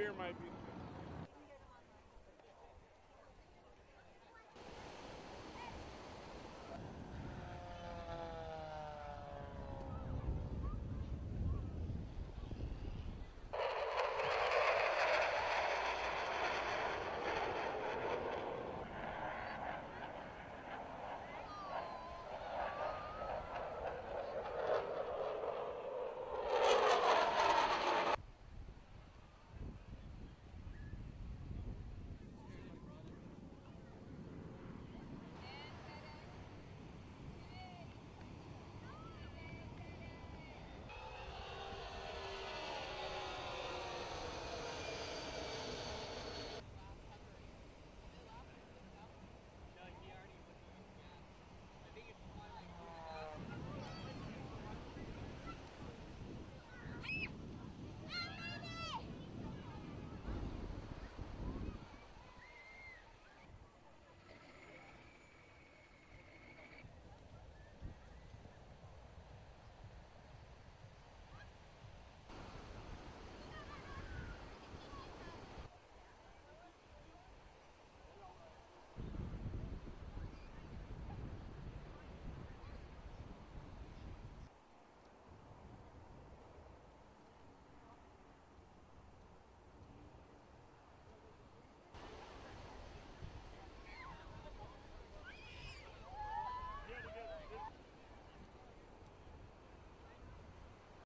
Here might be.